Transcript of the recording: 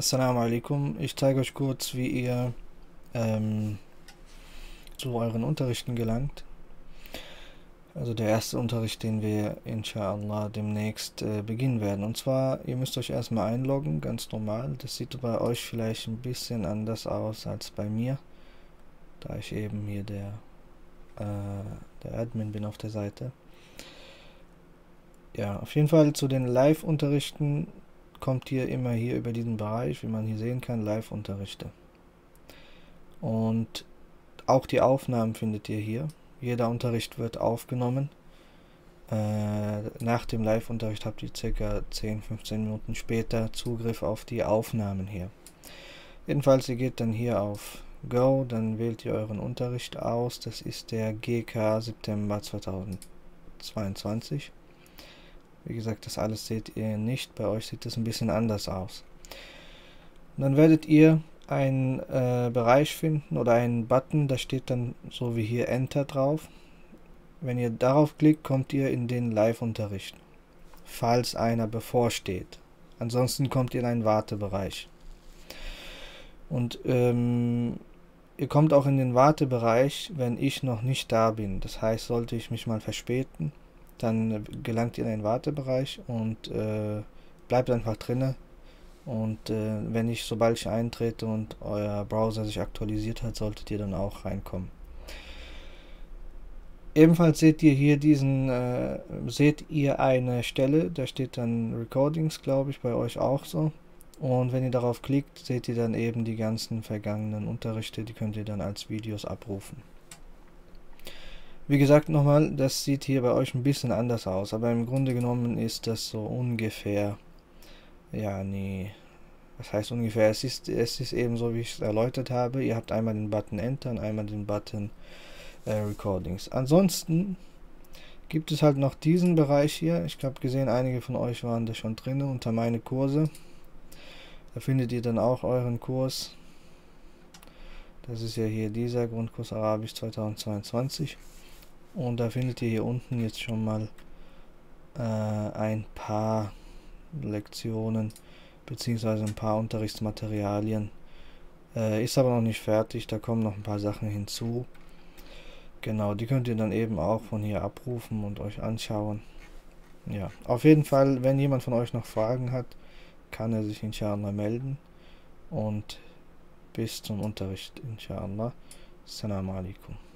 Assalamu alaikum. Ich zeige euch kurz, wie ihr zu euren Unterrichten gelangt. Also der erste Unterricht, den wir inshallah demnächst beginnen werden. Und zwar, ihr müsst euch erstmal einloggen, ganz normal. Das sieht bei euch vielleicht ein bisschen anders aus als bei mir, da ich eben hier der Admin bin auf der Seite. Ja, auf jeden Fall zu den Live-Unterrichten kommt ihr immer hier über diesen Bereich, wie man hier sehen kann, Live-Unterrichte. Und auch die Aufnahmen findet ihr hier. Jeder Unterricht wird aufgenommen. Nach dem Live-Unterricht habt ihr ca. 10-15 Minuten später Zugriff auf die Aufnahmen hier. Jedenfalls, ihr geht dann hier auf Go, dann wählt ihr euren Unterricht aus. Das ist der GK September 2022. Wie gesagt, das alles seht ihr nicht. Bei euch sieht es ein bisschen anders aus. Und dann werdet ihr einen Bereich finden oder einen Button, da steht dann so wie hier Enter drauf. Wenn ihr darauf klickt, kommt ihr in den Live-Unterricht, falls einer bevorsteht. Ansonsten kommt ihr in einen Wartebereich. Und ihr kommt auch in den Wartebereich, wenn ich noch nicht da bin. Das heißt, sollte ich mich mal verspäten, dann gelangt ihr in den Wartebereich und bleibt einfach drinne. Und sobald ich eintrete und euer Browser sich aktualisiert hat, solltet ihr dann auch reinkommen. Ebenfalls seht ihr hier eine Stelle, da steht dann Recordings, glaube ich, bei euch auch so. Und wenn ihr darauf klickt, seht ihr dann eben die ganzen vergangenen Unterrichte, die könnt ihr dann als Videos abrufen. Wie gesagt, nochmal, das sieht hier bei euch ein bisschen anders aus, aber im Grunde genommen ist das so ungefähr, ja, nee, das heißt ungefähr, es ist eben so, wie ich es erläutert habe. Ihr habt einmal den Button Enter und einmal den Button Recordings. Ansonsten gibt es halt noch diesen Bereich hier. Ich habe gesehen, einige von euch waren da schon drin, unter meine Kurse. Da findet ihr dann auch euren Kurs. Das ist ja hier dieser Grundkurs Arabisch 2022. Und da findet ihr hier unten jetzt schon mal ein paar Lektionen bzw. ein paar Unterrichtsmaterialien. Ist aber noch nicht fertig, da kommen noch ein paar Sachen hinzu. Genau, die könnt ihr dann eben auch von hier abrufen und euch anschauen. Ja, auf jeden Fall, wenn jemand von euch noch Fragen hat, kann er sich inshallah melden. Und bis zum Unterricht inshallah. Assalamu alaikum.